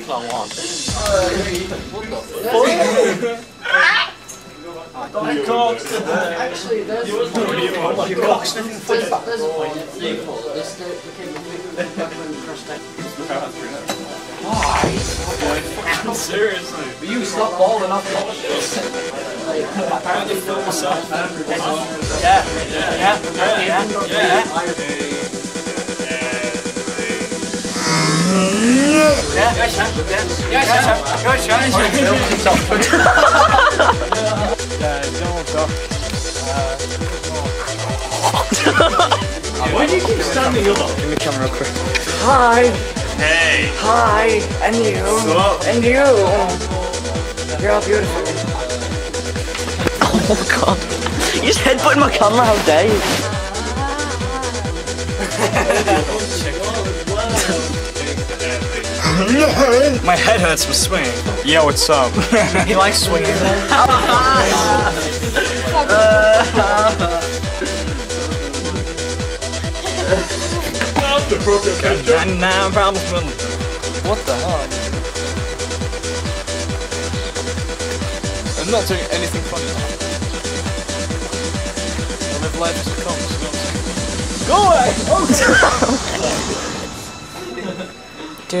100랑 원. I cocked the bird. Actually, there's a point. You cocked the bird. There's a point. It's equal. This became a big back when we crushed that. Why? Seriously. But you stopped balling up. Apparently, you filmed yourself. Why do you keep standing up? Give me the camera quick. Hi. Hey. Hi. And you. Hello. And you. You're all beautiful. Oh my god. You just headbutted my camera. How dare you? My head hurts from swinging. Yo, what's up? He likes swinging. What the hell? I'm not doing anything funny. I'll live life as it comes. Go away! Oh, do